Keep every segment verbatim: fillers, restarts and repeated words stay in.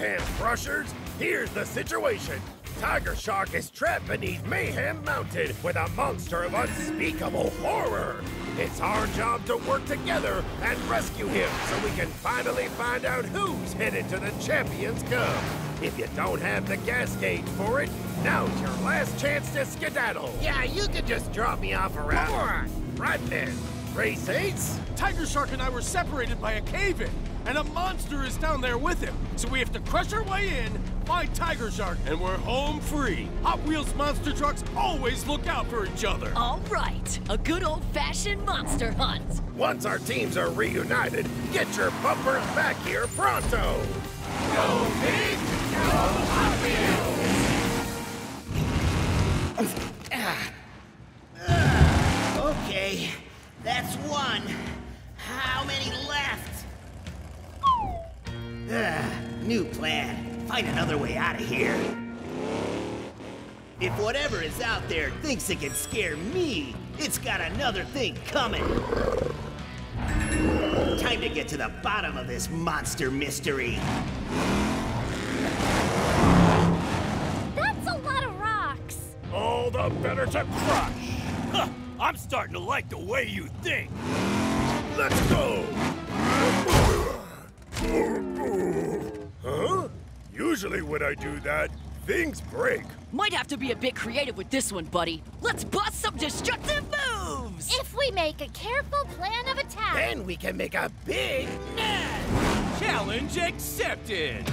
Camp Crushers, here's the situation. Tiger Shark is trapped beneath Mayhem Mountain with a monster of unspeakable horror. It's our job to work together and rescue him so we can finally find out who's headed to the Champions Cup. If you don't have the gas gauge for it, now's your last chance to skedaddle. Yeah, you could just drop me off around. Alright, right then. Race Ace? Tiger Shark and I were separated by a cave-in, and a monster is down there with him. So we have to crush our way in, find Tiger Shark, and we're home free. Hot Wheels monster trucks always look out for each other. All right, a good old-fashioned monster hunt. Once our teams are reunited, get your bumpers back here pronto. Go big, go Hot Wheels! Ah. Uh, okay. That's one. How many left? Ugh, new plan. Find another way out of here. If whatever is out there thinks it can scare me, it's got another thing coming. Time to get to the bottom of this monster mystery. That's a lot of rocks. All the better to crush. Huh. I'm starting to like the way you think. Let's go! Huh? Usually when I do that, things break. Might have to be a bit creative with this one, buddy. Let's bust some destructive moves! If we make a careful plan of attack... Then we can make a big net! Challenge accepted!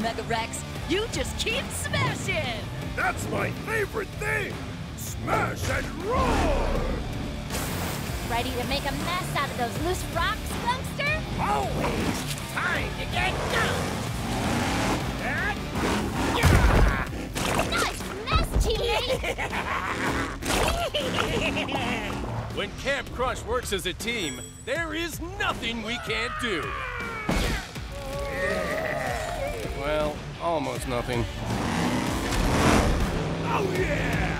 Mega Wrex, you just keep smashing! That's my favorite thing! Smash and roar! Ready to make a mess out of those loose rocks, Bumpster? Always! Time to get down! And... Yeah! Nice mess, teammate! When Camp Crush works as a team, there is nothing we can't do! Well, almost nothing. Oh, yeah!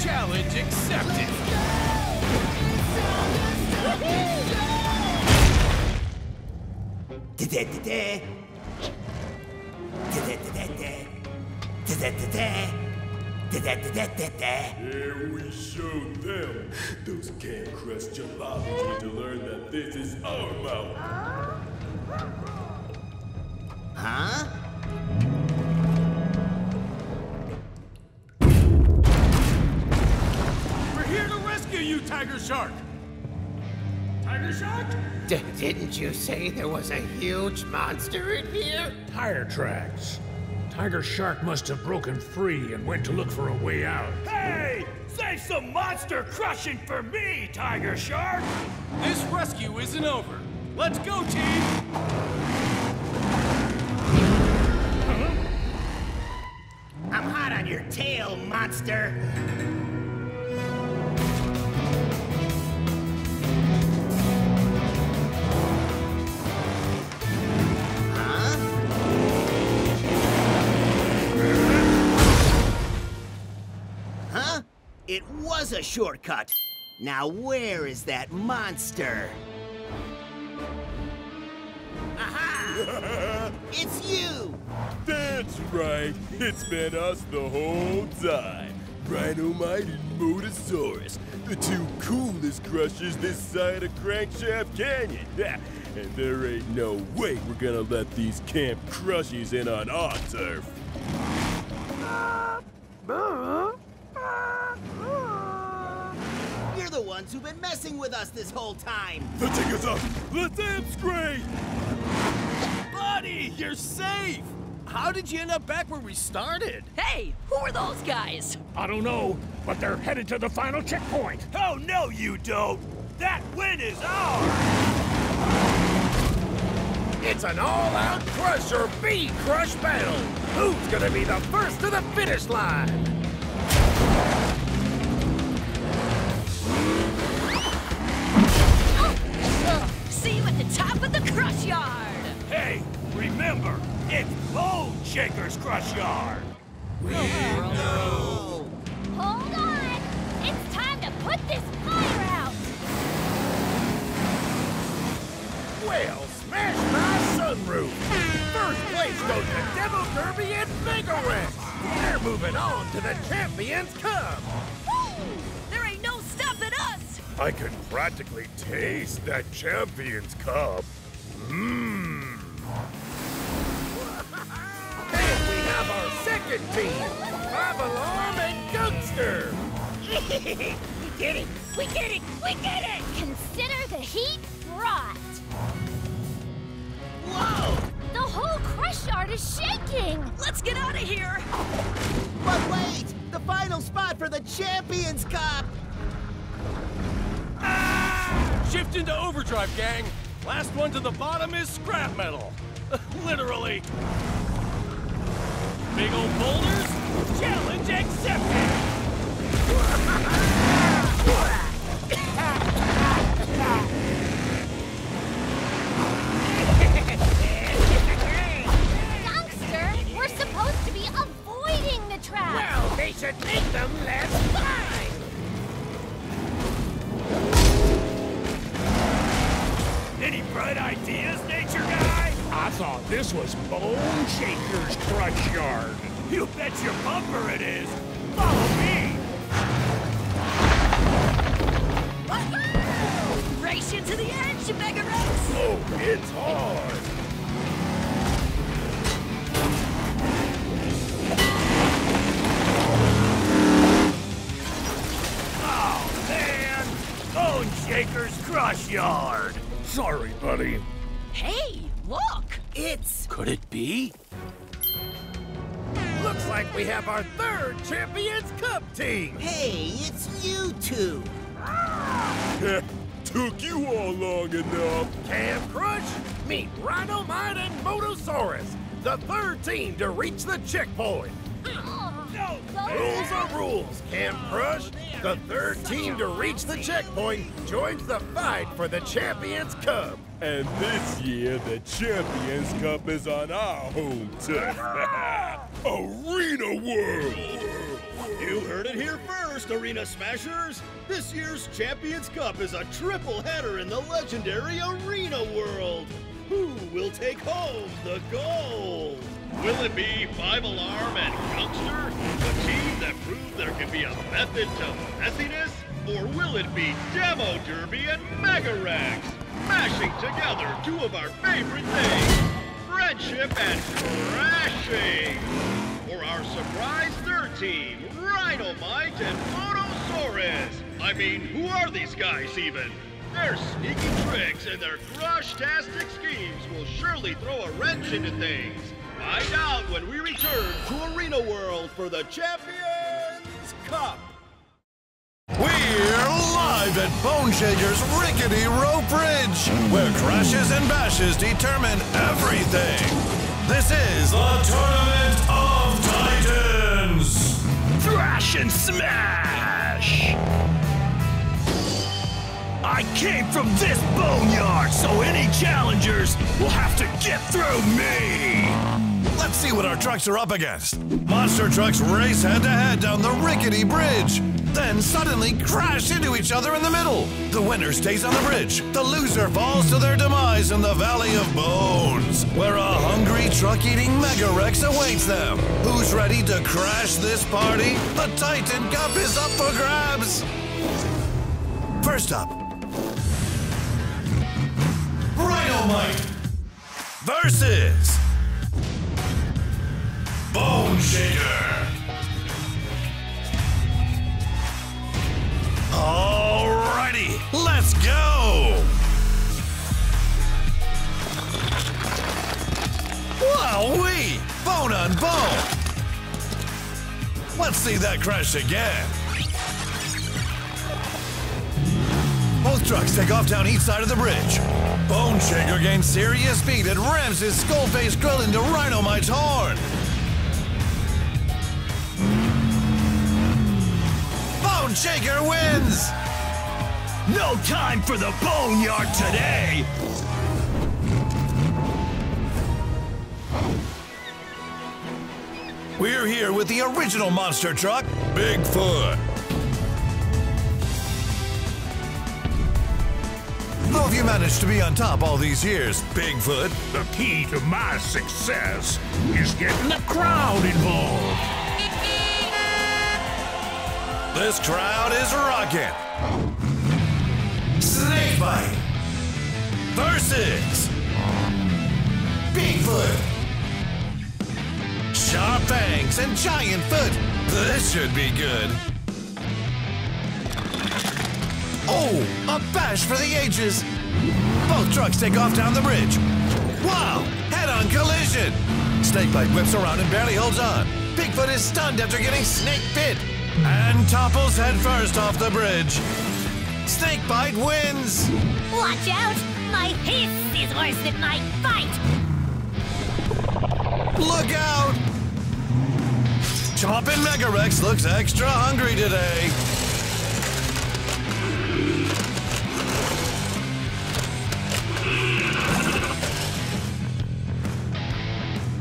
Challenge accepted! Here we show them, those Camp Crush jabobs need to learn that this is our mountain. Huh? We're here to rescue you, Tiger Shark! Tiger Shark? D- didn't you say there was a huge monster in here? Tire tracks. Tiger Shark must have broken free and went to look for a way out. Hey! Save some monster crushing for me, Tiger Shark! This rescue isn't over. Let's go, team! I'm hot on your tail, monster! Huh? Huh? It was a shortcut. Now where is that monster? Aha! It's you! That's right. It's been us the whole time. Rhinomite and Motosaurus, the two coolest crushers this side of Crankshaft Canyon. And there ain't no way we're gonna let these Camp Crushies in on our turf. You're the ones who've been messing with us this whole time. The ticker's up. Let's amp scrape! Buddy, you're safe! How did you end up back where we started? Hey, who are those guys? I don't know, but they're headed to the final checkpoint. Oh, no, you don't. That win is ours. It's an all-out crush or be crush battle. Who's gonna be the first to the finish line? Crush Yard! Hey, remember, it's Bone Shaker's Crush Yard! We know! Hold on! It's time to put this fire out! Well, smash my sunroof! First place goes to Demo Derby and Mega Wrex! They're moving on to the Champions Cup! I can practically taste that Champions Cup. Mmm. And we have our second team, Bob Alarm and Youngster. We did it! We did it! We did it! Consider the heat brought. Whoa! The whole crush yard is shaking. Let's get out of here. But wait, the final spot for the Champions Cup. Ah! Shift into overdrive, gang. Last one to the bottom is scrap metal. Literally. Big old boulders, challenge accepted. Youngster, we're supposed to be avoiding the trap. Well, they should make them less fun. Any bright ideas, nature guy? I thought this was Bone Shaker's Crush Yard. You bet your bumper it is. Follow me! Woohoo! Race you to the edge, you Mega Wrex! Oh, it's hard! Oh, man! Bone Shaker's Crush Yard! Sorry, buddy. Hey, look! It's... Could it be? Looks like we have our third Champions Cup team! Hey, it's you two! Took you all long enough. Camp Crush, meet Rhino Mine and Motosaurus, the third team to reach the checkpoint. Oh, no. So rules are rules, Camp Crush. The third team to reach the checkpoint joins the fight for the Champions Cup. And this year, the Champions Cup is on our home turf. Arena World! You heard it here first, Arena Smashers. This year's Champions Cup is a triple header in the legendary Arena World. Who will take home the gold? Will it be Five Alarm and Youngster, the team that proved there can be a method to messiness? Or will it be Demo Derby and Mega Wrex, mashing together two of our favorite things, friendship and crashing? Or our surprise third team, Rhinomite and Motosaurus? I mean, who are these guys even? Their sneaky tricks and their crush-tastic schemes will surely throw a wrench into things. Find out when we return to Arena World for the Champions Cup. We're live at Bone Shaker's Rickety Rope Bridge, where crashes and bashes determine everything. This is the Tournament of Titans. Thrash and smash. I came from this boneyard, so any challengers will have to get through me. Let's see what our trucks are up against. Monster trucks race head-to-head down the rickety bridge, then suddenly crash into each other in the middle. The winner stays on the bridge. The loser falls to their demise in the Valley of Bones, where a hungry truck-eating Mega Wrex awaits them. Who's ready to crash this party? The Titan Cup is up for grabs. First up, Rhinomite versus Bone Shaker. Alrighty, let's go! Wowee! Bone on bone! Let's see that crash again. Both trucks take off down each side of the bridge. Bone Shaker gains serious speed and rams his skull face grill into Rhinomite's horn. Bone Shaker wins! No time for the boneyard today! We're here with the original monster truck, Bigfoot. How have you managed to be on top all these years, Bigfoot? The key to my success is getting the crowd involved. This crowd is rocking. Snake bite versus Bigfoot. Sharp fangs and giant foot. This should be good. Oh, a bash for the ages. Both trucks take off down the bridge. Wow, head-on collision. Snakebite whips around and barely holds on. Bigfoot is stunned after getting snake bit and topples headfirst off the bridge. Snakebite wins. Watch out, my hiss is worse than my bite. Look out. Chompin' Mega Wrex looks extra hungry today.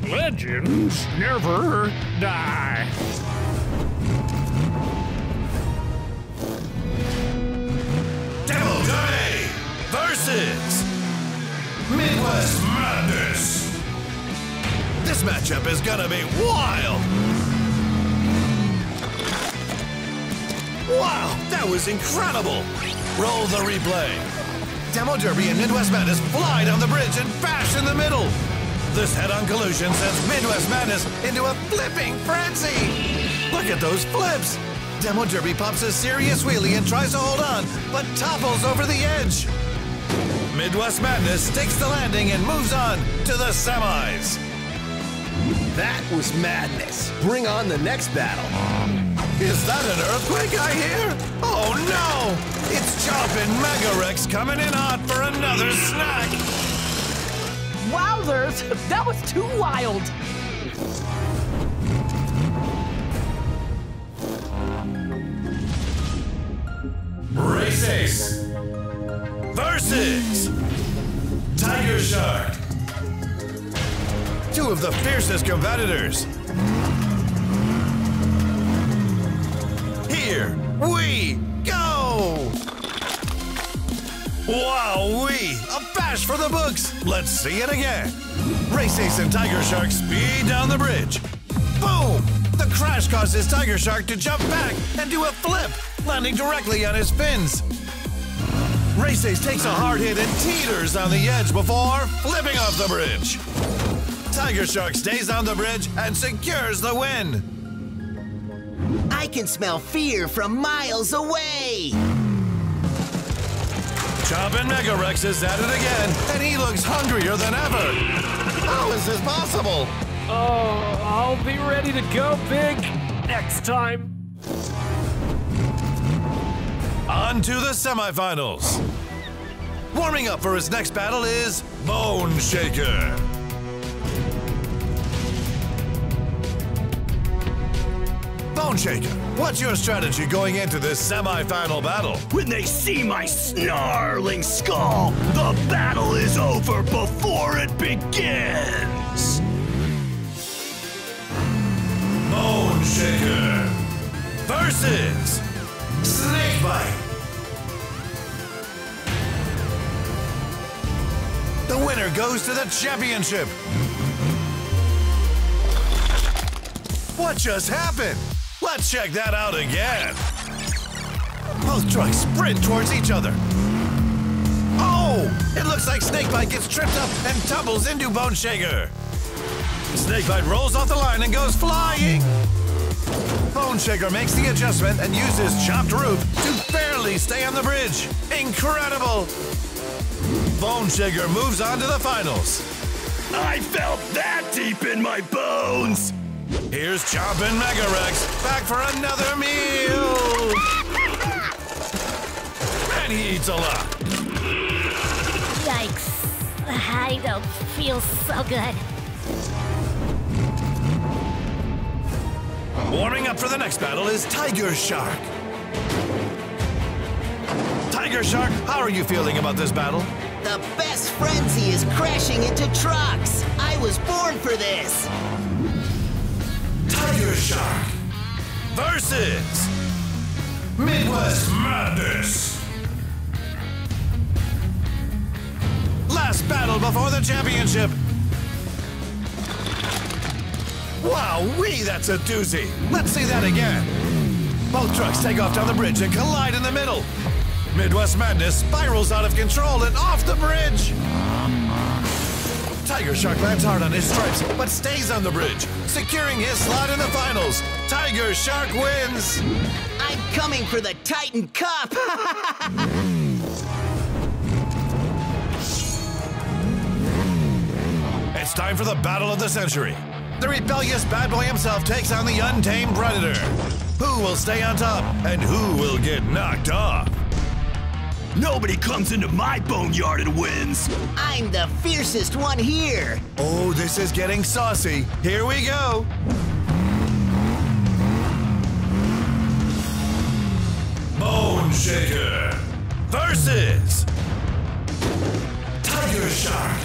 Legends never die. Demo Derby versus Midwest Madness. This matchup is gonna be wild. Wow, that was incredible. Roll the replay. Demo Derby and Midwest Madness fly down the bridge and bash in the middle. This head-on collision sends Midwest Madness into a flipping frenzy. Look at those flips. Demo Derby pops a serious wheelie and tries to hold on, but topples over the edge. Midwest Madness sticks the landing and moves on to the semis. That was madness. Bring on the next battle. Is that an earthquake I hear? Oh no! It's Chompin' Mega Wrex coming in hot for another snack. Wowzers! That was too wild! Race Ace versus Tiger Shark. Two of the fiercest competitors. Here we go! Wowee! A bash for the books! Let's see it again! Race Ace and Tiger Shark speed down the bridge. Boom! The crash causes Tiger Shark to jump back and do a flip, landing directly on his fins. Race Ace takes a hard hit and teeters on the edge before flipping off the bridge. Tiger Shark stays on the bridge and secures the win. I can smell fear from miles away! Chompin' Mega Wrex is at it again, and he looks hungrier than ever. How is this possible? Oh, I'll be ready to go big next time. On to the semifinals. Warming up for his next battle is Bone Shaker. Bone Shaker, what's your strategy going into this semi-final battle? When they see my snarling skull, the battle is over before it begins! Bone Shaker versus Snakebite. The winner goes to the championship. What just happened? Let's check that out again. Both trucks sprint towards each other. Oh, it looks like Snakebite gets tripped up and tumbles into Bone Shaker. Snakebite rolls off the line and goes flying. Bone Shaker makes the adjustment and uses chopped rope to barely stay on the bridge. Incredible. Bone Shaker moves on to the finals. I felt that deep in my bones. Here's Chompin' Mega Wrex, back for another meal! And he eats a lot. Yikes. I don't feel so good. Warming up for the next battle is Tiger Shark. Tiger Shark, how are you feeling about this battle? The best frenzy is crashing into trucks. I was born for this. Tiger Shark versus Midwest Madness. Last battle before the championship. Wowee, that's a doozy. Let's see that again. Both trucks take off down the bridge and collide in the middle. Midwest Madness spirals out of control and off the bridge! Tiger Shark lands hard on his stripes, but stays on the bridge, securing his slot in the finals. Tiger Shark wins! I'm coming for the Titan Cup! It's time for the battle of the century. The rebellious bad boy himself takes on the untamed predator. Who will stay on top, and who will get knocked off? Nobody comes into my boneyard and wins! I'm the fiercest one here! Oh, this is getting saucy. Here we go! Bone Shaker versus Tiger Shark!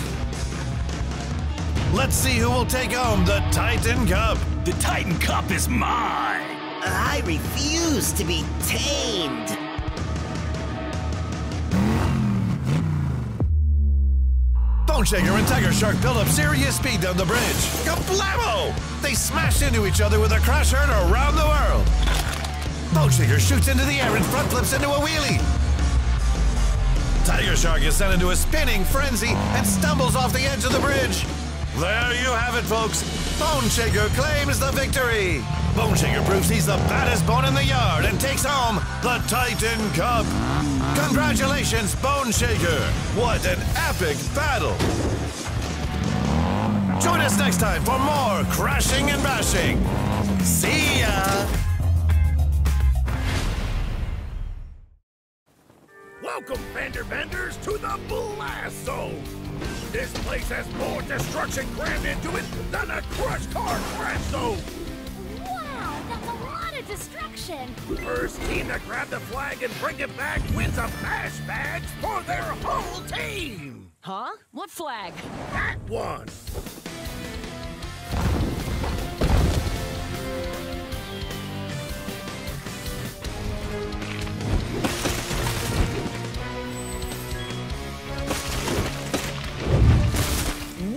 Let's see who will take home the Titan Cup! The Titan Cup is mine! I refuse to be tamed! Bone Shaker and Tiger Shark build up serious speed down the bridge. Kablamo! They smash into each other with a crash heard around the world. Bone Shaker shoots into the air and front flips into a wheelie. Tiger Shark is sent into a spinning frenzy and stumbles off the edge of the bridge. There you have it, folks. Bone Shaker claims the victory. Bone Shaker proves he's the baddest bone in the yard and takes home the Titan Cup. Congratulations, Bone Shaker! What an epic battle! Join us next time for more crashing and bashing. See ya! Welcome, Fender Benders, to the Blast Zone! This place has more destruction crammed into it than a crush car crash zone! Destruction. First team to grab the flag and bring it back wins a bash badge for their whole team! Huh? What flag? That one!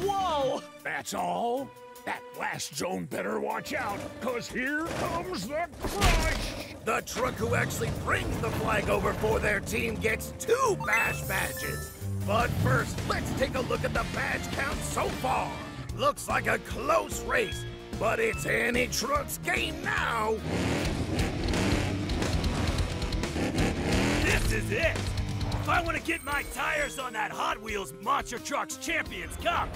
Whoa! That's all? That last zone better watch out, cause here comes the crush! The truck who actually brings the flag over for their team gets two bash badges. But first, let's take a look at the badge count so far. Looks like a close race, but it's any truck's game now. This is it. If I want to get my tires on that Hot Wheels Monster Trucks Champions Cup,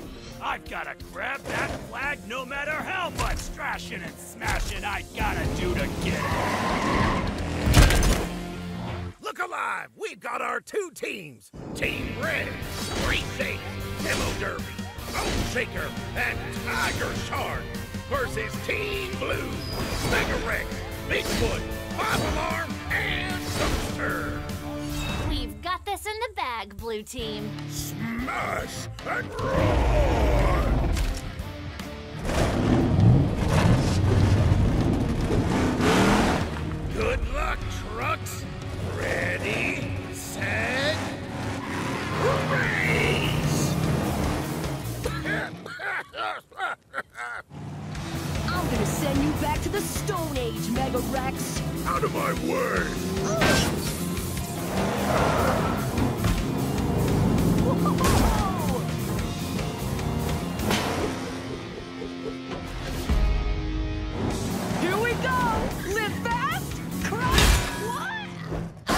I've got to grab that flag no matter how much thrashing and smashing I gotta do to get it. Look alive! We've got our two teams. Team Red, Race Ace, Demo Derby, Bone Shaker, and Tiger Shark versus Team Blue, Mega Wrex, Bigfoot, Five Alarm, and Dumpster. We've got this in the bag, Blue Team. Smash and roar! Good luck, trucks. Ready, set, race! I'm gonna send you back to the Stone Age, Mega Wrex. Out of my way! Oh. Here we go! Live fast, crush! What?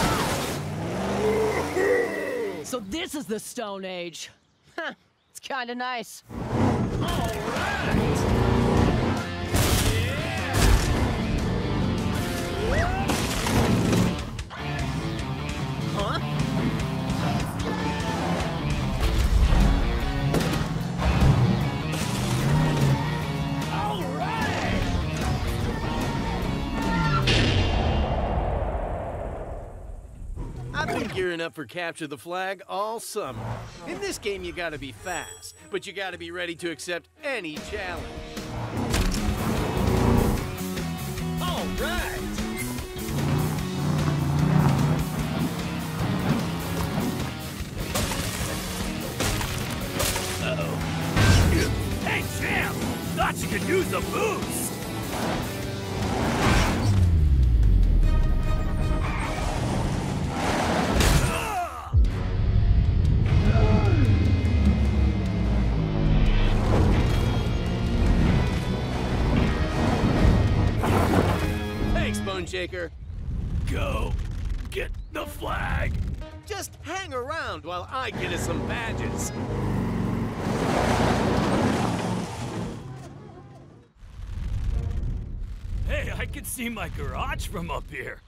So this is the Stone Age. Huh, it's kinda nice. Alright! Yeah! Huh? All right. I've been gearing up for Capture the Flag all summer. In this game, you gotta be fast, but you gotta be ready to accept any challenge. All right! Uh-oh. Hey, champ! Thought you could use a boost! Shaker. Go get the flag. Just hang around while I get us some badges. Hey, I can see my garage from up here.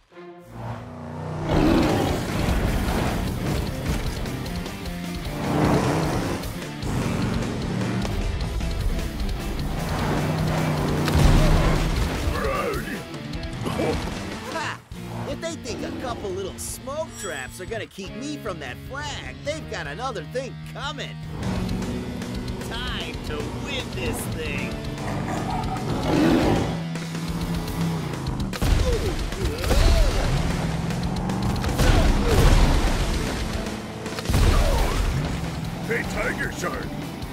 Little smoke traps are gonna keep me from that flag. They've got another thing coming. Time to win this thing. Hey, Tiger Shark.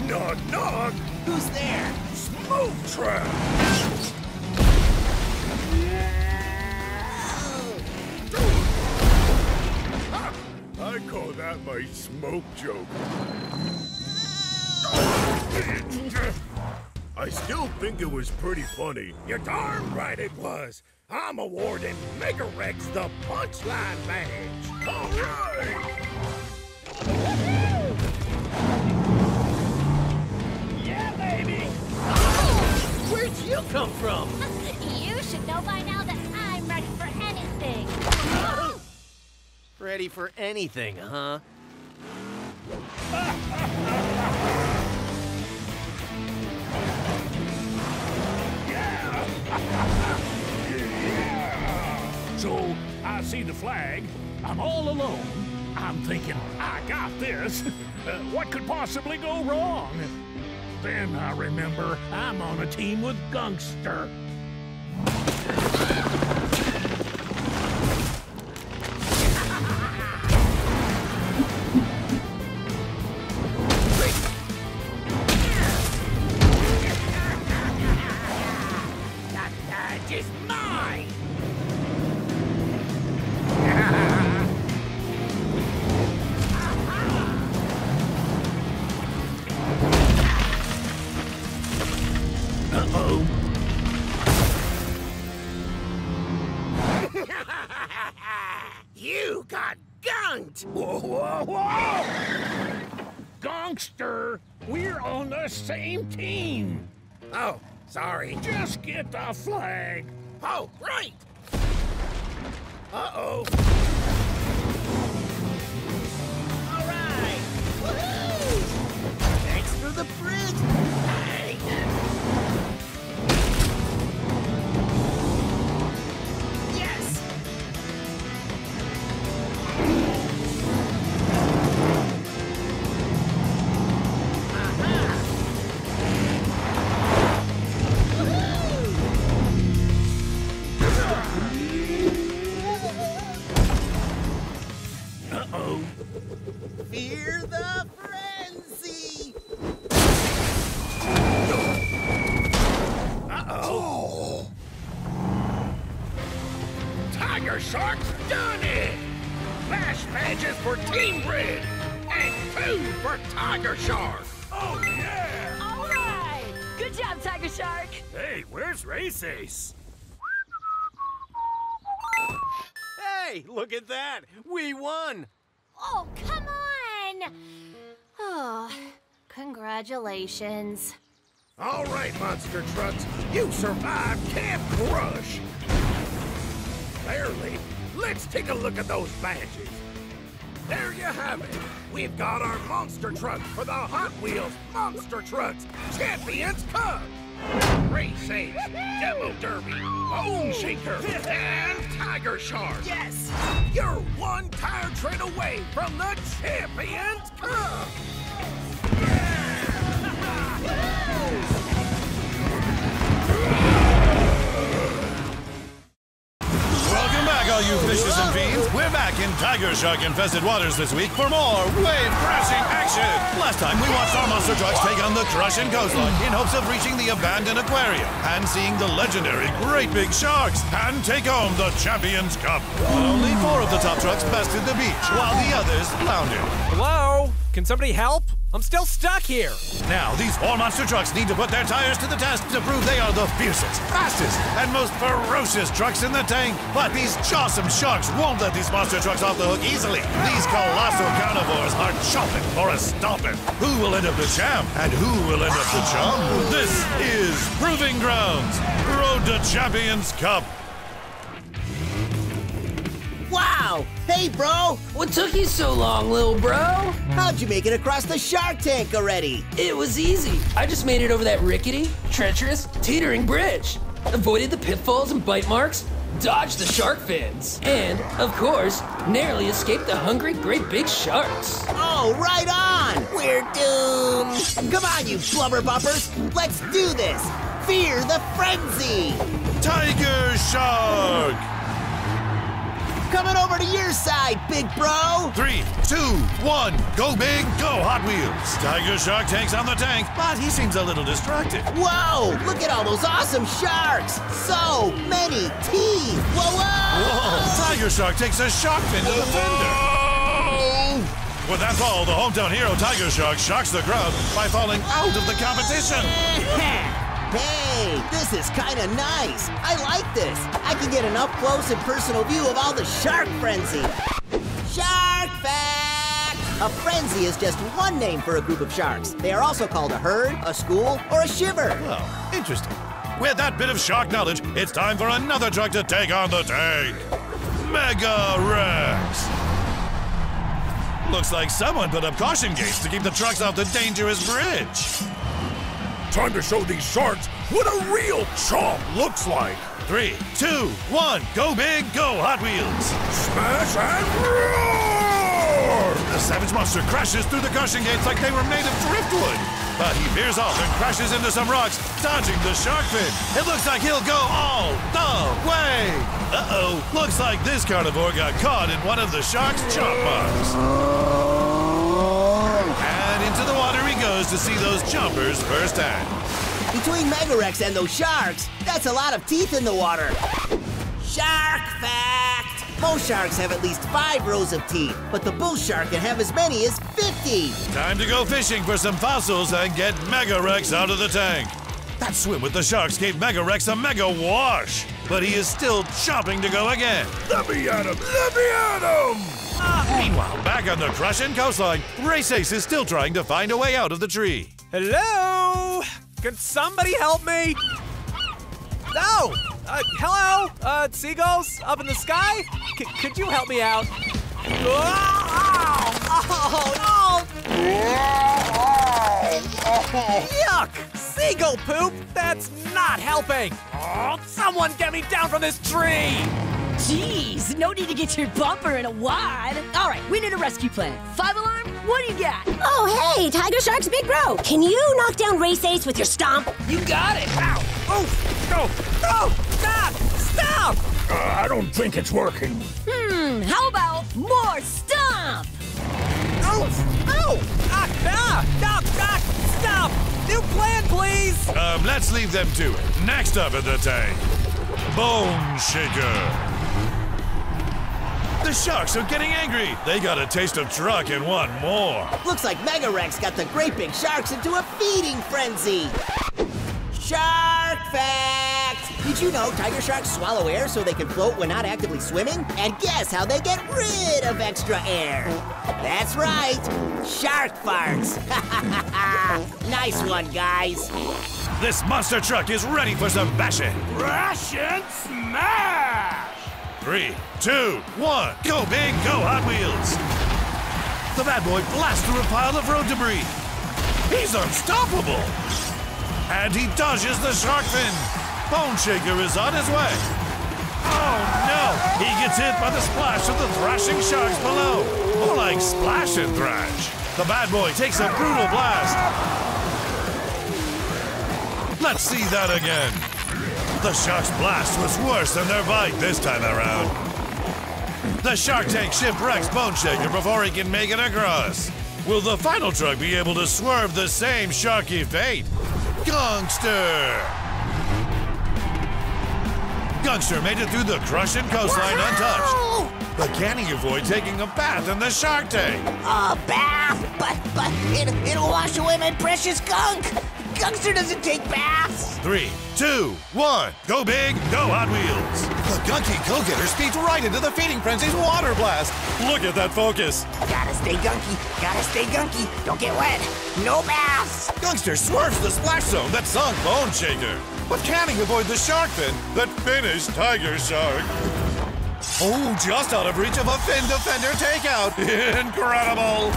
Knock, knock. Who's there? Smoke trap. I call that my smoke joke. I still think it was pretty funny. You're darn right it was. I'm awarding Mega Wrex the Punchline Badge. All right! Woohoo! Yeah, baby! Oh! Where'd you come from? You should know by now that I'm ready for anything. Oh! Ready for anything, huh? So, I see the flag. I'm all alone. I'm thinking, I got this. Uh, what could possibly go wrong? Then I remember I'm on a team with Gunkster. Whoa, whoa, whoa! Gonkster, we're on the same team. Oh, sorry. Just get the flag. Oh, right. Uh-oh. All right. Woohoo! Thanks for the bridge. Race Ace. Hey, look at that. We won. Oh, come on. Oh, congratulations. All right, Monster Trucks, you survived Camp Crush. Barely. Let's take a look at those badges. There you have it. We've got our Monster Truck for the Hot Wheels Monster Trucks Champions Cup. Race Ace, Demo Derby, Bone Shaker, and Tiger Shark. Yes! You're one tire tread away from the Champions Cup! Welcome back, all you fishes and fiends. We're back in Tiger Shark-infested waters this week for more wave-crashing action. Last time, we watched our monster trucks take on the crushing coastline in hopes of reaching the abandoned aquarium and seeing the legendary great big sharks and take home the Champions Cup. But only four of the top trucks bested the beach while the others floundered. Hello? Can somebody help? I'm still stuck here. Now, these four monster trucks need to put their tires to the test to prove they are the fiercest, fastest, and most ferocious trucks in the tank. But these jawsome sharks won't let these monster trucks off the hook easily. These colossal carnivores are chomping for a stomping. Who will end up the champ? And who will end up the chum? This is Proving Grounds, Road to Champions Cup. Wow! Hey, bro! What took you so long, little bro? How'd you make it across the Shark Tank already? It was easy. I just made it over that rickety, treacherous, teetering bridge. Avoided the pitfalls and bite marks, dodged the shark fins, and, of course, narrowly escaped the hungry great big sharks. Oh, right on! We're doomed! Come on, you flubber bumpers! Let's do this! Fear the frenzy! Tiger Shark! Coming over to your side, big bro! Three, two, one, go big, go Hot Wheels! Tiger Shark takes on the tank, but he seems a little distracted. Whoa! Look at all those awesome sharks! So many teeth! Whoa, whoa! Whoa! Tiger Shark takes a shark fin to the fender! With that fall, the hometown hero Tiger Shark shocks the crowd by falling out of the competition! Hey, this is kinda nice. I like this. I can get an up-close and personal view of all the shark frenzy. Shark fact! A frenzy is just one name for a group of sharks. They are also called a herd, a school, or a shiver. Oh, interesting. With that bit of shark knowledge, it's time for another truck to take on the tank. Mega Wrex! Looks like someone put up caution gates to keep the trucks off the dangerous bridge. Time to show these sharks what a real chomp looks like. Three, two, one, go big, go Hot Wheels. Smash and roar! The savage monster crashes through the crushing gates like they were made of driftwood. But he veers off and crashes into some rocks, dodging the shark fin. It looks like he'll go all the way. Uh-oh, looks like this carnivore got caught in one of the shark's chomp marks. Into the water he goes to see those jumpers firsthand. Between Mega Wrex and those sharks, that's a lot of teeth in the water. Shark fact! Most sharks have at least five rows of teeth, but the bull shark can have as many as fifty. Time to go fishing for some fossils and get Mega Wrex out of the tank. That swim with the sharks gave Mega Wrex a mega wash, but he is still chomping to go again. Let me at him! Let me at him! Meanwhile, back on the crushing coastline, Race Ace is still trying to find a way out of the tree. Hello? Can somebody help me? No! Oh, uh, hello? Uh, seagulls up in the sky? C could you help me out? Oh, oh, oh. Yuck! Seagull poop? That's not helping! Oh, someone get me down from this tree! Jeez, no need to get your bumper in a wad. All right, we need a rescue plan. Five alarm, what do you got? Oh, hey, Tiger Shark's big bro. Can you knock down Race Ace with your stomp? You got it. Ow, oh, no, no, stop, stop. Uh, I don't think it's working. Hmm, how about more stomp? Oh, no, ah, ah, stop, stop, stop. New plan, please. Um, let's leave them to it. Next up at the tank, Bone Shaker. The sharks are getting angry. They got a taste of truck and want more. Looks like Mega Wrex got the great big sharks into a feeding frenzy. Shark fact! Did you know tiger sharks swallow air so they can float when not actively swimming? And guess how they get rid of extra air? That's right, shark farts. Nice one, guys. This monster truck is ready for some bashing. Crash and smash! Three, two, one, go big, go Hot Wheels! The bad boy blasts through a pile of road debris. He's unstoppable! And he dodges the shark fin. Bone Shaker is on his way. Oh no! He gets hit by the splash of the thrashing sharks below. More like splash and thrash. The bad boy takes a brutal blast. Let's see that again. The shark's blast was worse than their bite this time around. The Shark Tank shipwrecks Bone Shaker before he can make it across. Will the final truck be able to swerve the same sharky fate? Gungster! Gungster made it through the crushing coastline wow. untouched. But can he avoid taking a bath in the shark tank? A bath? But, but it, it'll wash away my precious gunk. Gungster doesn't take baths. Three, two, one. Go big, go Hot Wheels. The gunky go-getter speeds right into the feeding frenzy's water blast. Look at that focus. Gotta stay gunky, gotta stay gunky. Don't get wet, no baths. Gungster swerves the splash zone that sunk Bone Shaker. But can he avoid the shark fin that finished Tiger Shark? Oh, just out of reach of a fin defender takeout. Incredible.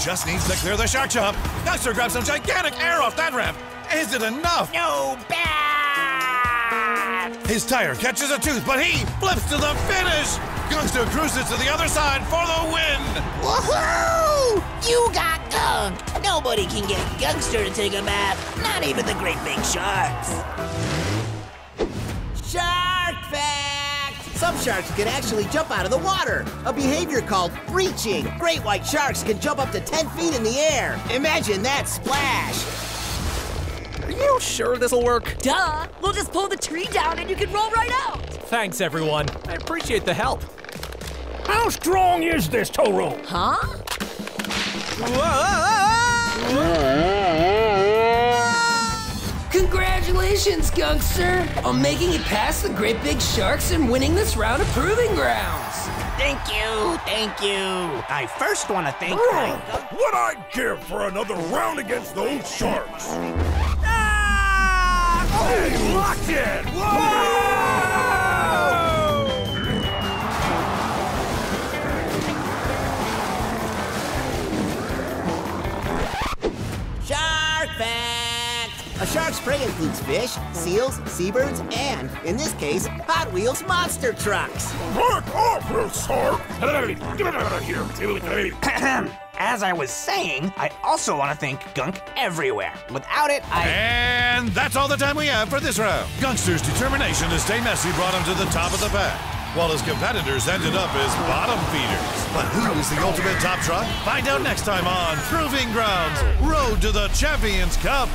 Just needs to clear the shark shop. Gungster grabs some gigantic air off that ramp. Is it enough? No bad. His tire catches a tooth, but he flips to the finish. Gungster cruises to the other side for the win. Woohoo! You got gunked. Nobody can get Gungster to take a bath. Not even the great big sharks. Shark fact! Some sharks can actually jump out of the water, a behavior called breaching. Great white sharks can jump up to ten feet in the air. Imagine that splash. Are you sure this'll work? Duh! We'll just pull the tree down and you can roll right out! Thanks, everyone. I appreciate the help. How strong is this tow rope? Huh? Whoa! Congratulations, Gungster! On making it past the great big sharks and winning this round of Proving Grounds! Thank you, thank you. I first want to thank my... What I'd give for another round against those sharks. Hey, locked it! Whoa! Shark fact! A shark's prey includes fish, seals, seabirds, and, in this case, Hot Wheels monster trucks. Work off, you shark! Get out of here! As I was saying, I also want to thank Gunk Everywhere. Without it, I... And that's all the time we have for this round. Gunkster's determination to stay messy brought him to the top of the pack, while his competitors ended up as bottom feeders. But who is the ultimate top truck? Find out next time on Proving Grounds, Road to the Champions Cup.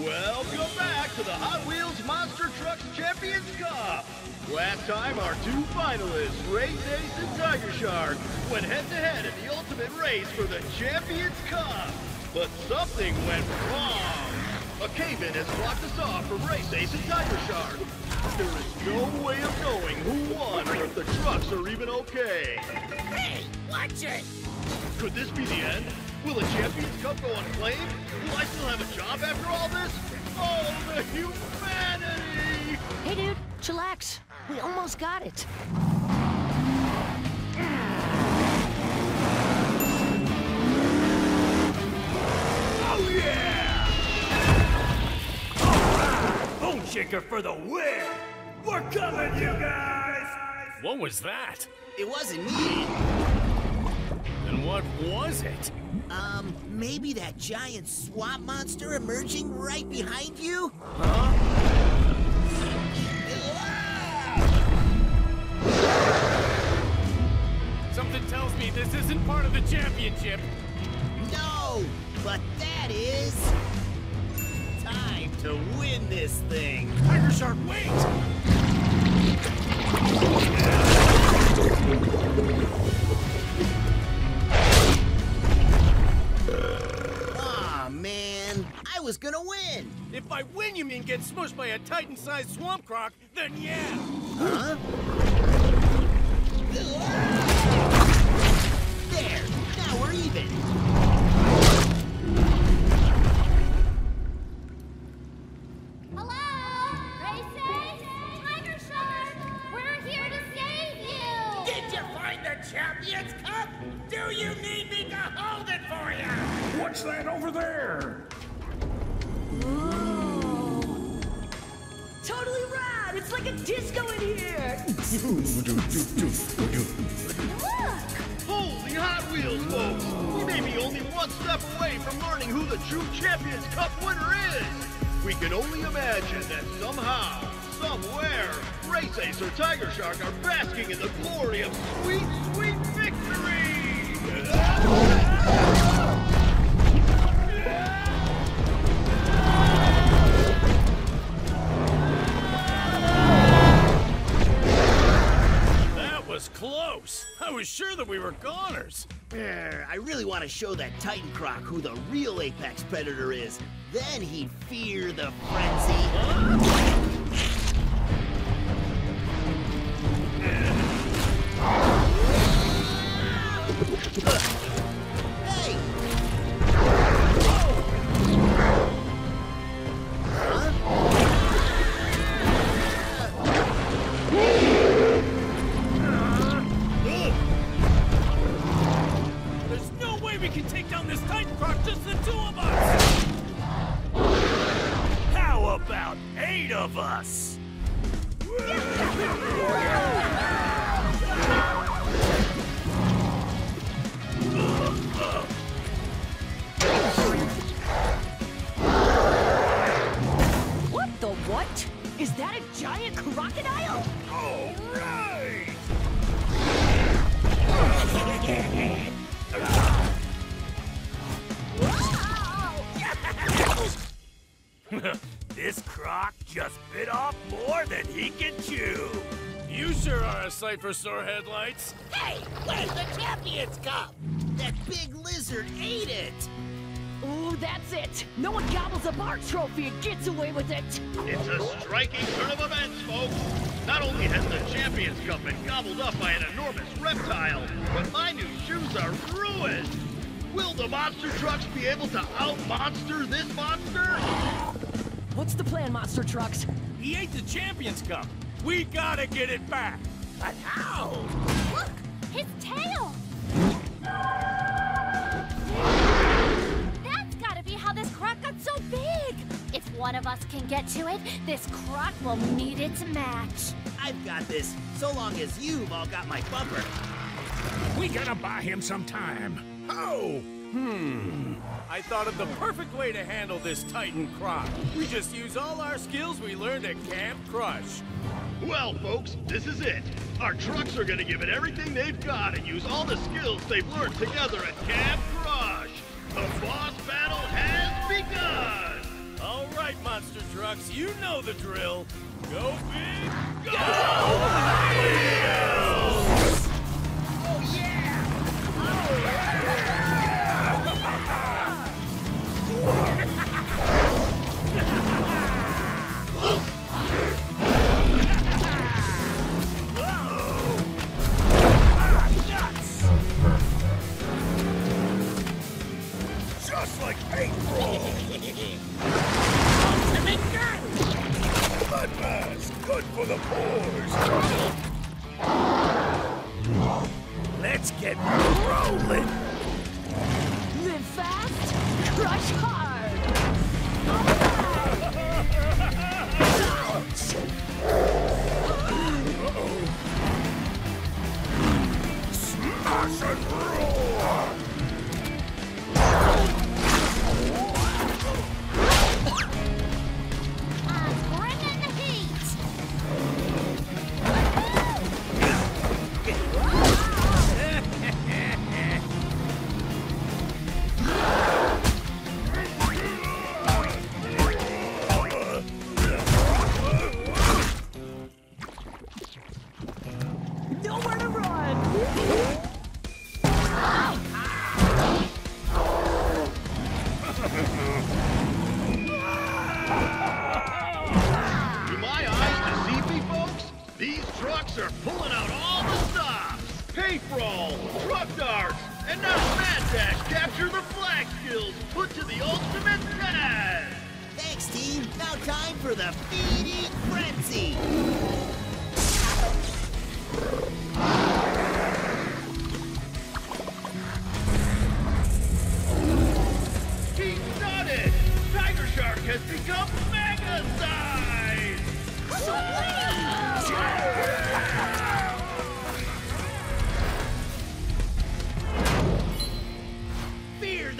Welcome back to the Hot Wheels Monster Trucks Champions Cup. Last time, our two finalists, Race Ace and Tiger Shark, went head-to-head in the ultimate race for the Champions Cup. But something went wrong. A cave-in has blocked us off from Race Ace and Tiger Shark. There is no way of knowing who won or if the trucks are even okay. Hey, watch it! Could this be the end? Will the Champions Cup go unclaimed? Will I still have a job after all this? Oh, the humanity! Hey, dude, chillax. We almost got it. Oh, yeah! All right! Bone Shaker for the win! We're coming, you guys! What was that? It wasn't me. Then what was it? Um, maybe that giant swamp monster emerging right behind you? Huh? Something tells me this isn't part of the championship. No, but that is time to win this thing. Tiger Shark, wait! Aw, oh, man, I was gonna win. If I win, you mean get smushed by a Titan-sized swamp croc? Then yeah. Huh? There! Now we're even! Hello? Race Ace? Tiger Shark! We're here to save you! Did you find the Champions Cup? Do you need me to hold it for you? What's that over there? Whoa. Totally rad! It's like a disco in here! Look! Holy Hot Wheels, folks! We may be only one step away from learning who the true Champions Cup winner is! We can only imagine that somehow, somewhere, Race Ace or Tiger Shark are basking in the glory of sweet, sweet victory! Ah! Close. I was sure that we were goners. Er, I really want to show that Titan Croc who the real apex predator is. Then he'd fear the frenzy. Hey! Huh? We can take down this Titan Croc, just the two of us! How about eight of us? What the what? Is that a giant crocodile? All right! This croc just bit off more than he can chew. You sure are a sight for sore headlights. Hey, where's the Champions Cup? That big lizard ate it. Ooh, that's it. No one gobbles up our trophy and gets away with it. It's a striking turn of events, folks. Not only has the Champions Cup been gobbled up by an enormous reptile, but my new shoes are ruined. Will the monster trucks be able to out-monster this monster? What's the plan, Monster Trucks? He ate the Champions Cup. We gotta get it back. But how? Look, his tail. That's gotta be how this croc got so big. If one of us can get to it, this croc will need its match. I've got this, so long as you've all got my bumper. We gotta buy him some time. Oh! Hmm. I thought of the perfect way to handle this Titan Croc. We just use all our skills we learned at Camp Crush. Well, folks, this is it. Our trucks are gonna give it everything they've got and use all the skills they've learned together at Camp Crush. The boss battle has begun! All right, Monster Trucks, you know the drill. Go big, go! Go! Oh, yeah! Oh, yeah! Just like April! Ultimate gun! Mud mask, good for the boars! Let's get rolling! Live fast, crush hard! Uh-oh. Smash and roll! Has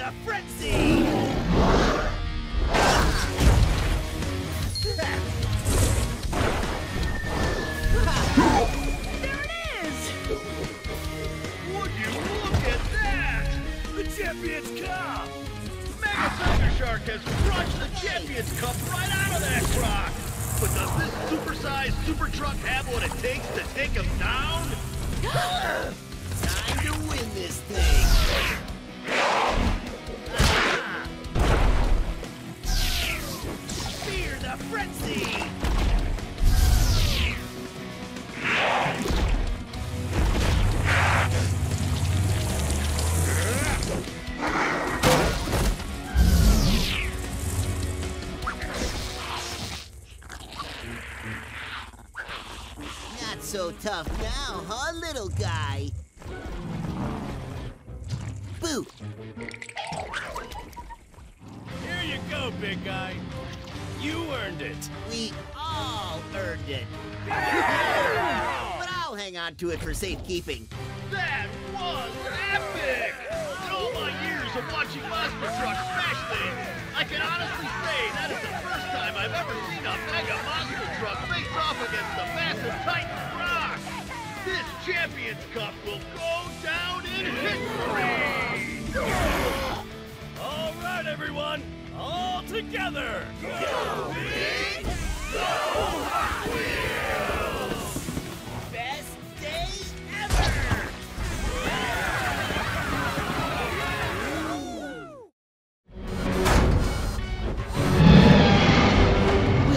the frenzy! There it is! Would you look at that! The Champions Cup! Mega Tiger Shark has crushed the Champions Cup right out of that rock! But does this supersized super truck have what it takes to take him down? Time to win this thing! Ah. Fear the frenzy! Not so tough now, huh, little guy? Boo! Here you go, big guy. You earned it. We all earned it. But I'll hang on to it for safekeeping. That was epic! In all my years of watching Monster Truck smash things, I can honestly say that is the first time I've ever seen a mega monster truck face off against the massive Titan Rock. This Champions Cup will go down in history! All right, everyone. All together! Go, Big! Go, Hot Wheels! Best day ever!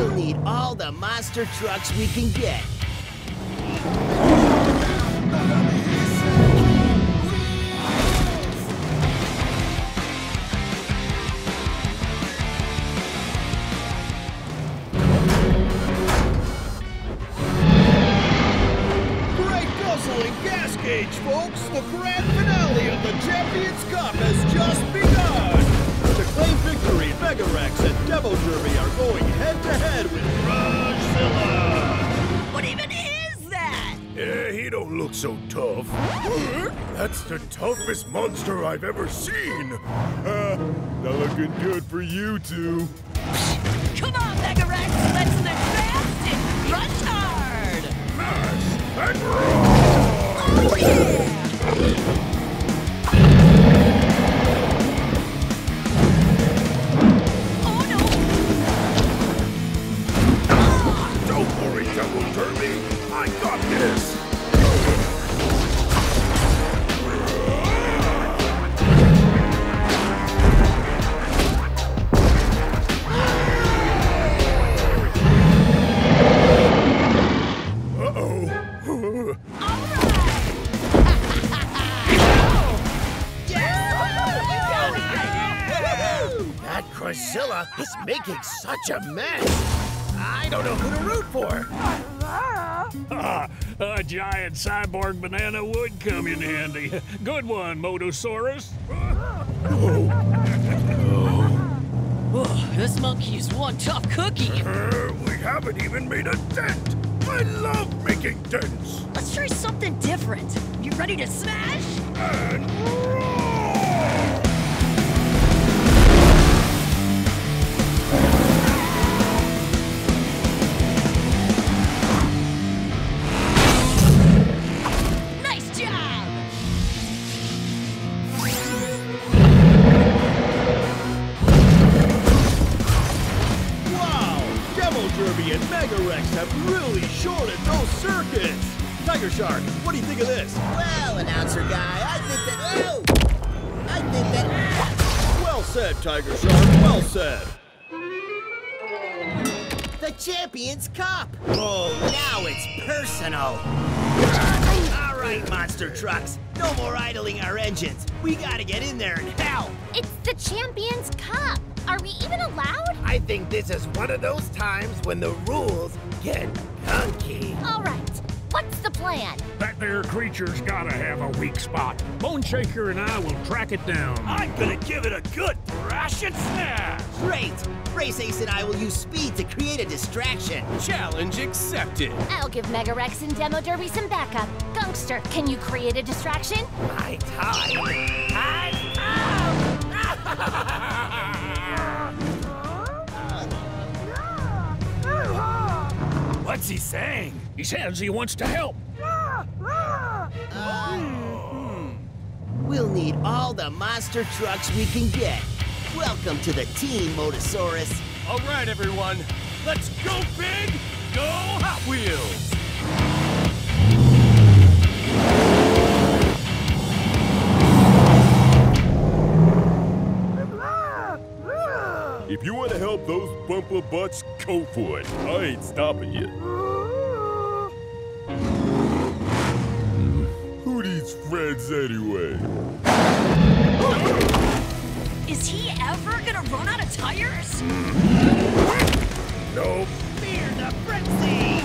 We'll need all the monster trucks we can get. Folks, the grand finale of the Champions Cup has just begun! To claim victory, Mega Wrex and Demo Derby are going head-to-head -head with Gorzilla! What even is that? Eh, he don't look so tough. That's the toughest monster I've ever seen! Uh, not looking good for you two. Come on, Mega Wrex, let's advance and crush hard! Nice and roll! Oh, yeah. Is making such a mess. I don't know who to root for. Ah, a giant cyborg banana would come in handy. Good one, Motosaurus. Oh. Oh, this monkey's one tough cookie. Uh, we haven't even made a dent. I love making dents. Let's try something different. You ready to smash? And roll! Have really shorted those circuits. Tiger Shark, what do you think of this? Well, announcer guy, I think that. Oh, I think that. Well said, Tiger Shark. Well said. The Champions Cup. Oh, now it's personal. All right, monster trucks, no more idling our engines. We gotta get in there and help. It's the Champions Cup. Are we even allowed? I think this is one of those times when the rules get funky. All right, what's the plan? That there creature's gotta have a weak spot. Bone Shaker and I will track it down. I'm gonna give it a good thrash and snap. Great, Race Ace and I will use speed to create a distraction. Challenge accepted. I'll give Mega Wrex and Demo Derby some backup. Gunkster, can you create a distraction? High time. High time. What's he saying? He says he wants to help. Uh, we'll need all the monster trucks we can get. Welcome to the team, Motosaurus. All right, everyone. Let's go big, go Hot Wheels. If you want to help those bumper butts, go for it. I ain't stopping you. Who needs friends anyway? Is he ever gonna run out of tires? Nope. Fear the frenzy!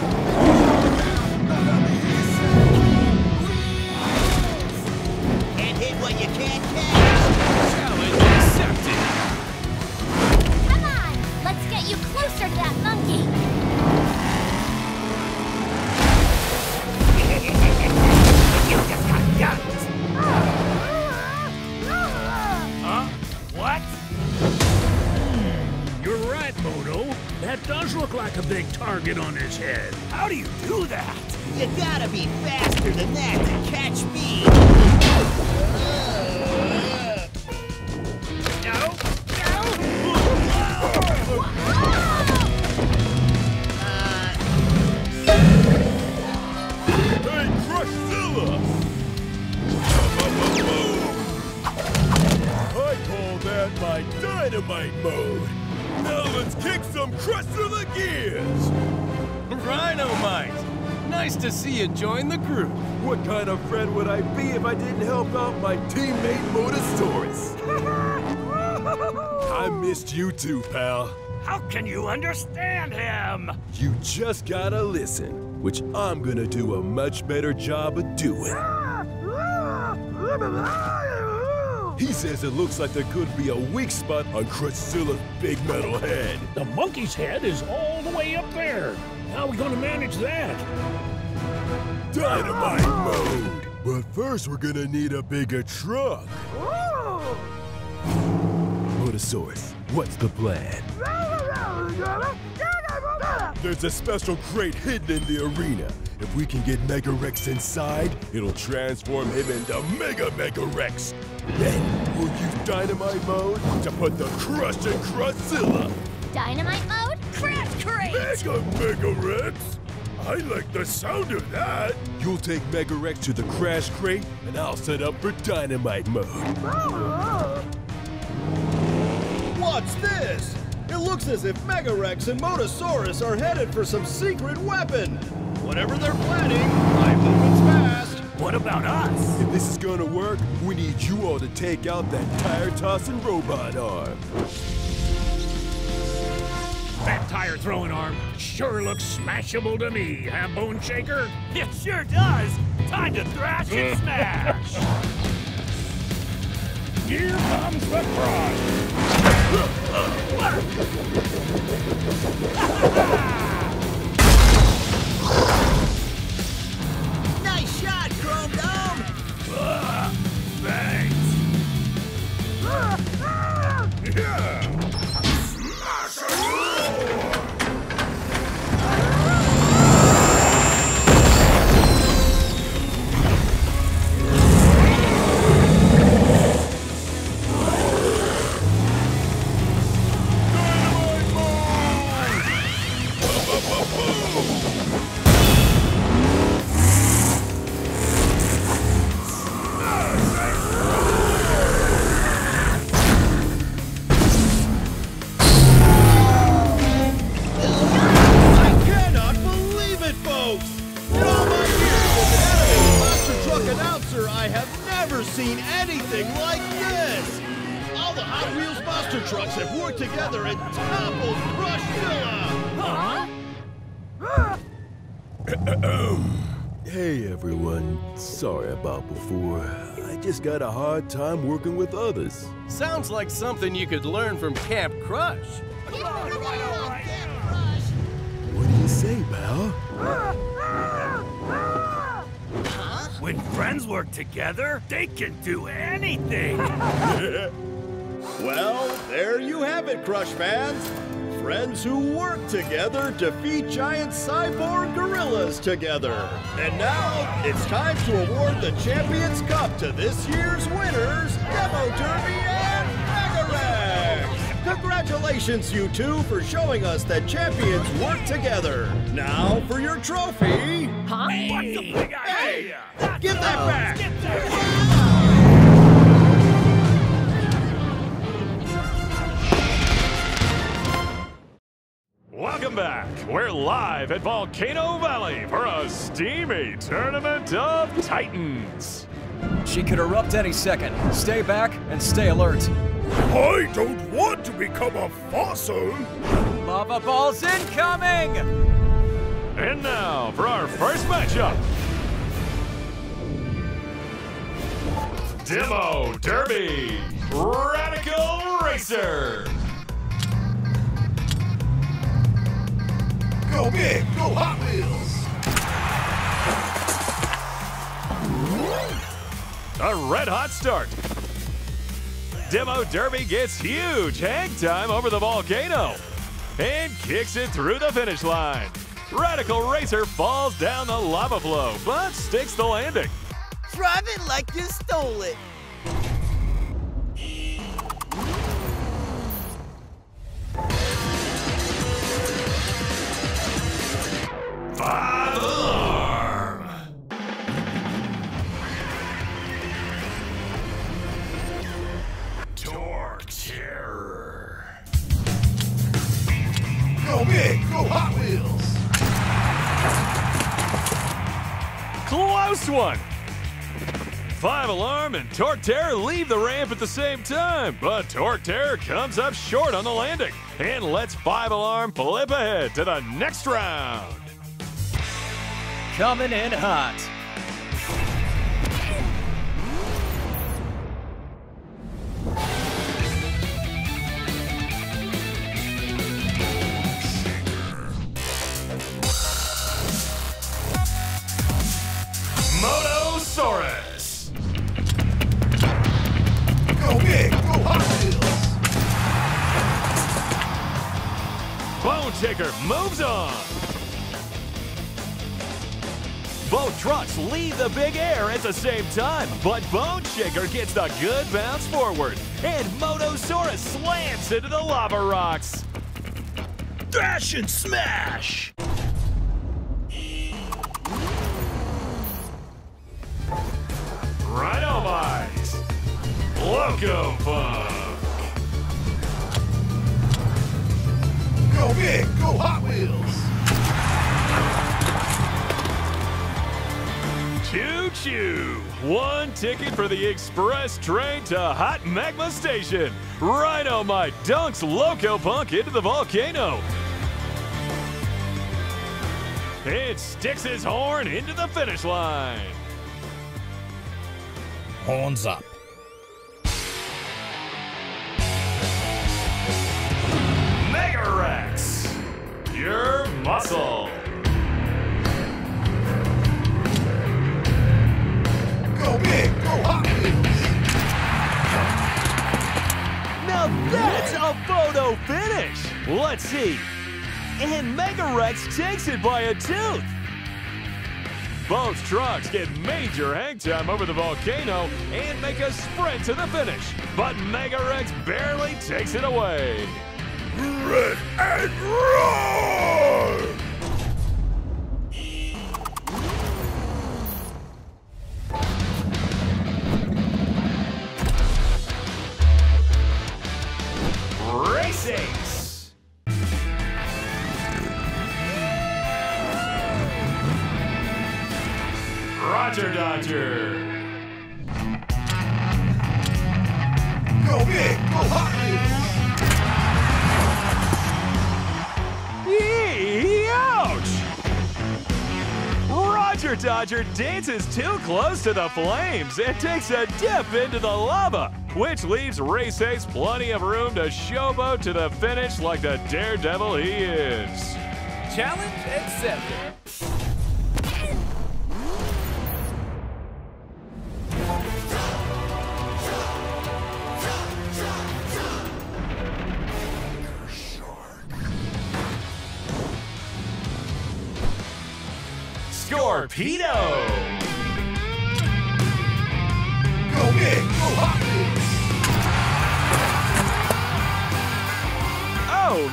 Can't hit what you can't catch! Challenge accepted! Let's get you closer to that monkey! You just got dumped! Huh? What? Hmm. You're right, Moto. That does look like a big target on his head. How do you do that? You gotta be faster than that to catch me! No! My dynamite mode. Now let's kick some Gorzilla gears. Rhinomite, nice to see you join the group. What kind of friend would I be if I didn't help out my teammate Motosaurus? I missed you too, pal. How can you understand him? You just gotta listen, which I'm gonna do a much better job of doing. He says it looks like there could be a weak spot on Gorzilla's big metal head. The monkey's head is all the way up there. How are we gonna manage that? Dynamite mode! But first we're gonna need a bigger truck. Motosaurus, what's the plan? There's a special crate hidden in the arena. If we can get Mega Wrex inside, it'll transform him into Mega Mega Wrex. Then we'll use Dynamite Mode to put the Crush in Gorzilla. Dynamite Mode? Crash Crate! Mega Mega Wrex? I like the sound of that. You'll take Mega Wrex to the Crash Crate, and I'll set up for Dynamite Mode. What's this? It looks as if Mega Wrex and Motosaurus are headed for some secret weapon. Whatever they're planning, I'm moving fast. What about us? If this is gonna work, we need you all to take out that tire-tossing robot arm. That tire-throwing arm sure looks smashable to me, huh, Bone Shaker? It sure does. Time to thrash and smash. Here comes the cross. Nice shot, Chrome Dome! Uh, thanks! Uh, uh, yeah. Smash it! Dynamite Mode! Boom, boom, boom, boom! I have never seen anything like this! All the Hot Wheels monster trucks have worked together and toppled Gorzilla! Huh? Hey everyone, sorry about before. I just got a hard time working with others. Sounds like something you could learn from Camp Crush. What do you say, pal? When friends work together, they can do anything! Well, there you have it, Crush fans! friends who work together defeat giant cyborg gorillas together. And now, it's time to award the Champions Cup to this year's winners, Demo Derby and Mega Wrex! Congratulations, you two, for showing us that champions work together. Now for your trophy. Huh? Hey, what's the big idea? Hey, give that back! Get that. Welcome back. We're live at Volcano Valley for a steamy Tournament of Titans. She could erupt any second. Stay back and stay alert. I don't want to become a fossil. Lava balls incoming! And now for our first matchup. Demo Derby, Radical Racer. Go big, go Hot Wheels! A red-hot start. Demo Derby gets huge hang time over the volcano and kicks it through the finish line. Radical Racer falls down the lava flow, but sticks the landing. Drive it like you stole it. Five alarm! Torque Terror! Go big, go Hot Wheels! Close one! Five alarm and Torque Terror leave the ramp at the same time, but Torque Terror comes up short on the landing and lets Five Alarm flip ahead to the next round. Coming in hot. Motosaurus. Go big, go Hot Wheels. Bone Shaker moves on. Both trucks leave the big air at the same time, but Bone Shaker gets the good bounce forward, and Motosaurus slams into the lava rocks. Dash and smash! Rhinomite! Locopunk! Go big, go Hot Wheels! Choo-choo! One ticket for the express train to Hot Magma Station. Rhinomite dunks Locopunk into the volcano. It sticks his horn into the finish line. Horns up. Mega Wrex, your muscle. Go big, go Hot Wheels! Now that's a photo finish! Let's see. And Mega Wrex takes it by a tooth. Both trucks get major hang time over the volcano and make a sprint to the finish. But Mega Wrex barely takes it away. Red and roll! Race Ace! Roger Dodger! Go big, go Hot Wheels! Yee, ouch! Roger Dodger dances too close to the flames and takes a dip into the lava, which leaves Race Ace plenty of room to showboat to the finish like the daredevil he is. Challenge accepted. Tiger Shark. Torpedo! Go big, go Hot Wheels! Oh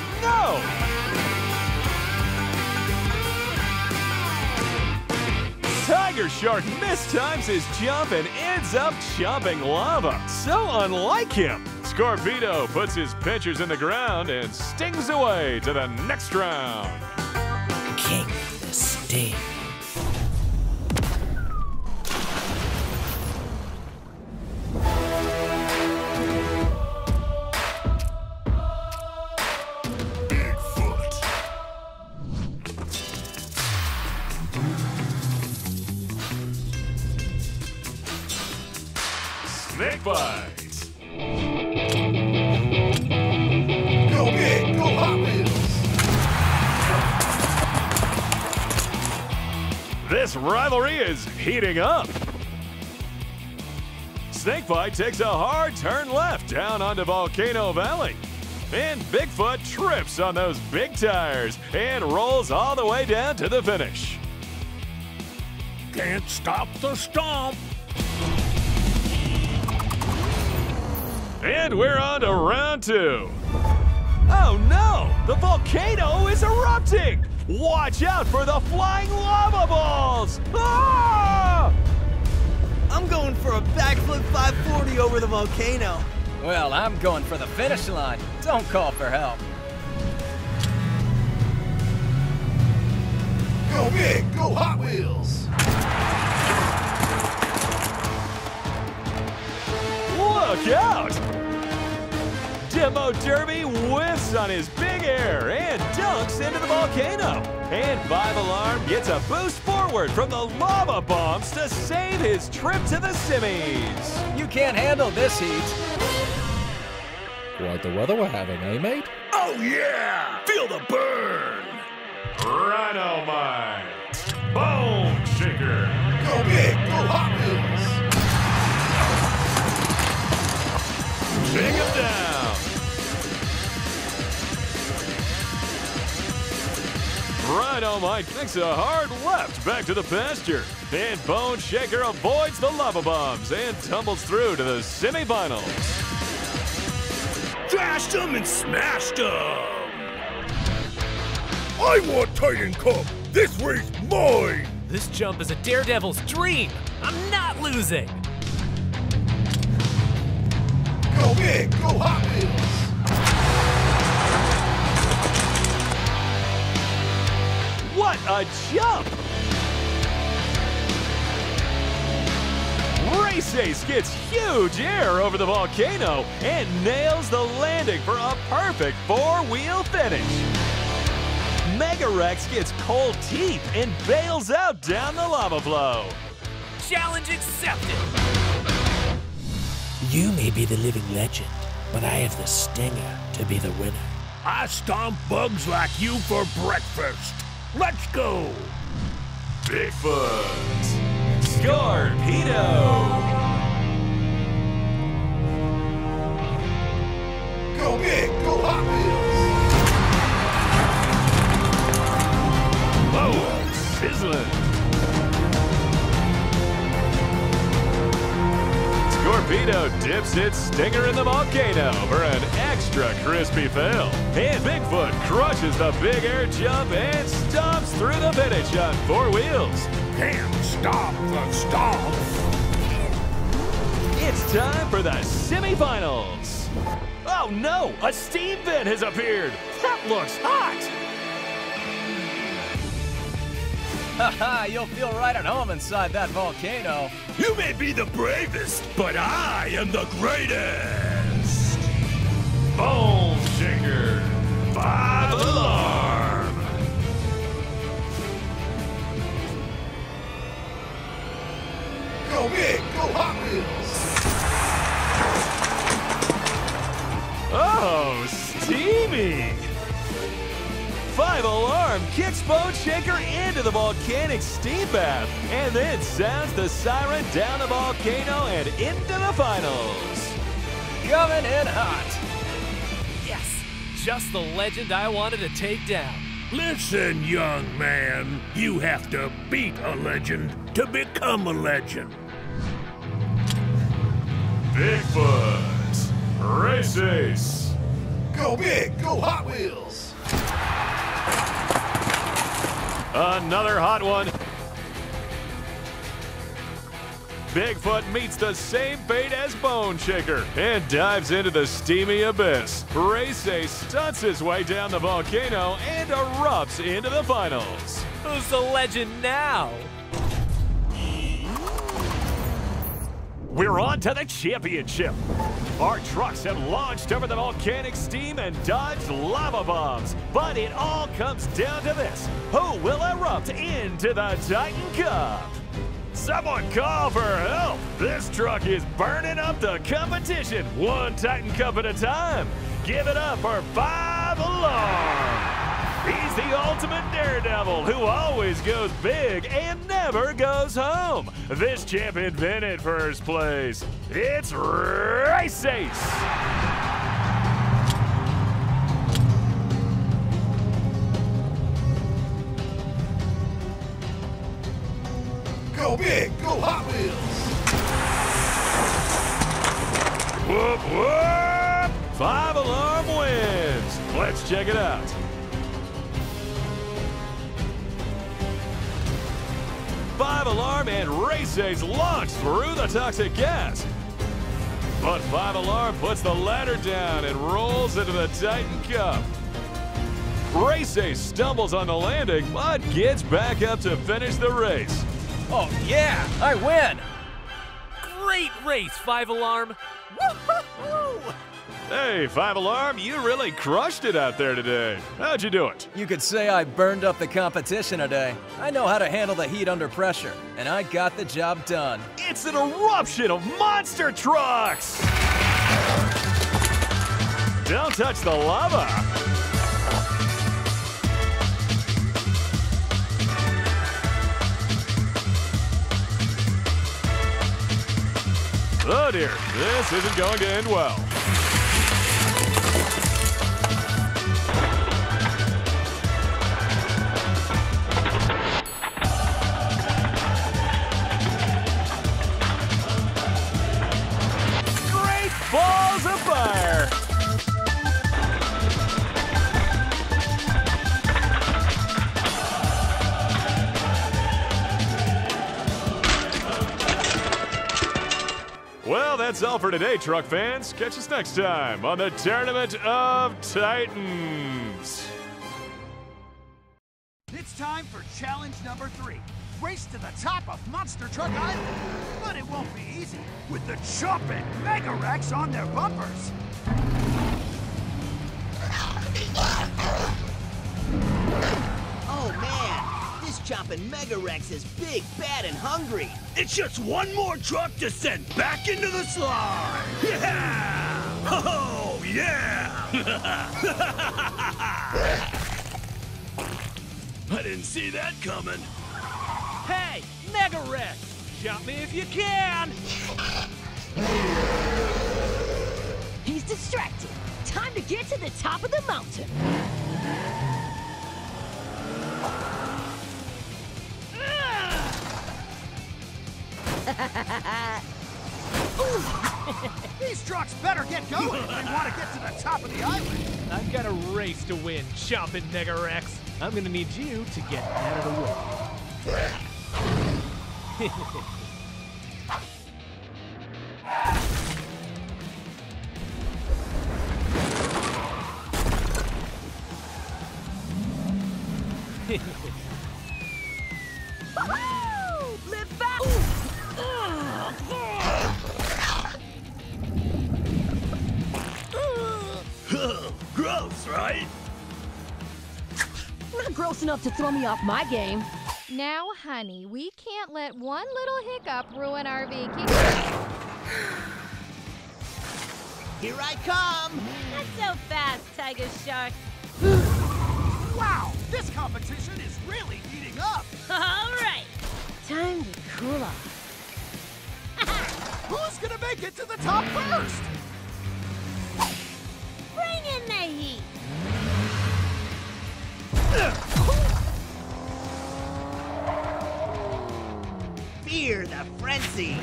no! Tiger Shark mistimes his jump and ends up chomping lava. So unlike him. Scorpedo puts his pinchers in the ground and stings away to the next round. King of the Sting. This rivalry is heating up. Snakebite takes a hard turn left down onto Volcano Valley. And Bigfoot trips on those big tires and rolls all the way down to the finish. Can't stop the stomp. And we're on to round two. Oh no, the volcano is erupting. Watch out for the flying lava balls! Ah! I'm going for a backflip five forty over the volcano. Well, I'm going for the finish line. Don't call for help. Go big, go Hot Wheels! Look out! Demo Derby whiffs on his big air and dunks into the volcano. And Five Alarm gets a boost forward from the lava bombs to save his trip to the semis. You can't handle this heat. Quite the weather we're having, eh, mate? Oh, yeah! Feel the burn! Rhino Mine. Bone Shaker. Go big, go Hot Wheels. Shake him down. Rhino Mike takes a hard left back to the pasture. And Bone Shaker avoids the lava bombs and tumbles through to the semifinals. Thrashed him and smashed him! I want Titan Cup! This race mine! This jump is a daredevil's dream! I'm not losing! Go big, go Hot Wheels! What a jump! Race Ace gets huge air over the volcano and nails the landing for a perfect four-wheel finish. Mega Wrex gets cold teeth and bails out down the lava flow. Challenge accepted! You may be the living legend, but I have the stinger to be the winner. I stomp bugs like you for breakfast. Let's go! Bigfoot! Scorpedo! Go big, go Hot Wheels! Oh, sizzling! Scorpedo dips its stinger in the volcano for an extra crispy fail. And Bigfoot crushes the big air jump and stomps through the finish on four wheels. Can't stop the stomp. It's time for the semifinals. Oh no, a steam vent has appeared. That looks hot. Haha, you'll feel right at home inside that volcano. You may be the bravest, but I am the greatest! Bone Shaker, Five Alarm! Go big, go Hot Wheels! Oh, steamy! Five Alarm kicks Bone Shaker into the volcanic steam bath and then sounds the siren down the volcano and into the finals. Coming in hot. Yes, just the legend I wanted to take down. Listen, young man, you have to beat a legend to become a legend. Bigfoot, Race Ace. Go big, go Hot Wheels. Another hot one. Bigfoot meets the same fate as Bone Shaker and dives into the steamy abyss. Race Ace stunts his way down the volcano and erupts into the finals. Who's the legend now? We're on to the championship. Our trucks have launched over the volcanic steam and dodged lava bombs. But it all comes down to this. Who will erupt into the Titan Cup? Someone call for help! This truck is burning up the competition, one Titan Cup at a time. Give it up for Five Alarm! He's the ultimate daredevil who always goes big and never goes home. This champ invented first place. It's Race Ace! Go big, go Hot Wheels! Whoop, whoop! Five Alarm wins! Let's check it out. Five Alarm and Race Ace launch through the toxic gas. But Five Alarm puts the ladder down and rolls into the Titan Cup. Race Ace stumbles on the landing, but gets back up to finish the race. Oh, yeah, I win! Great race, Five Alarm! Woo-hoo-hoo! Hey, Five Alarm, you really crushed it out there today. How'd you do it? You could say I burned up the competition today. I know how to handle the heat under pressure, and I got the job done. It's an eruption of Monster Trucks! Don't touch the lava! Oh dear, this isn't going to end well. Great balls of fire! Well, that's all for today, truck fans. Catch us next time on the Tournament of Titans. It's time for challenge number three. Race to the top of Monster Truck Island. But it won't be easy with the Chump and Mega Wrex on their bumpers. Oh, man. This chopping Mega Wrex is big, bad, and hungry. It's just one more truck to send back into the slide. Yeah! Oh, yeah! I didn't see that coming. Hey, Mega Wrex, jump me if you can. He's distracted. Time to get to the top of the mountain. These trucks better get going if they want to get to the top of the island. I've got a race to win, Chompin' Mega Wrex. I'm gonna need you to get out of the way. Woohoo! Live fast! Gross, right? Not gross enough to throw me off my game. Now, honey, we can't let one little hiccup ruin our vacation. Here I come! Not so fast, Tiger Shark. Wow, this competition is really heating up. All right, time to cool off. Who's gonna make it to the top first? Bring in the heat! Fear the frenzy.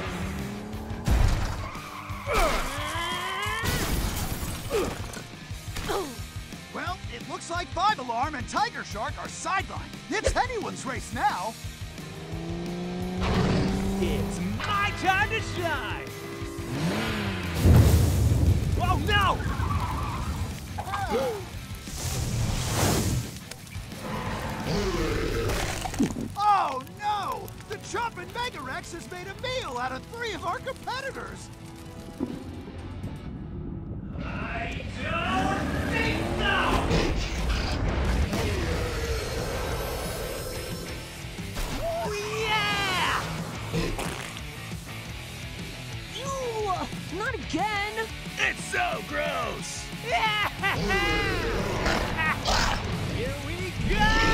Well, it looks like Five Alarm and Tiger Shark are sidelined. It's anyone's race now. It's my time to shine. Oh no! Oh. Oh no! The Chompin' Mega Wrex has made a meal out of three of our competitors! I don't think so! Oh yeah! Ew! Not again! It's so gross! Here we go!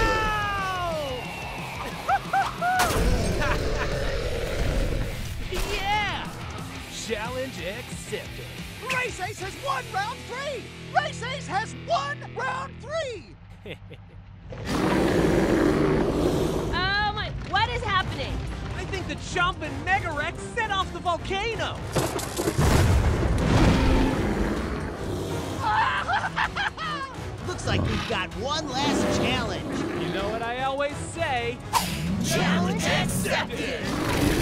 Yeah! Challenge accepted. Race Ace has won round three! Race Ace has won round three! Oh my, what is happening? I think the Chompin' Mega Wrex set off the volcano! Looks like we've got one last challenge. You know what I always say? Challenge accepted!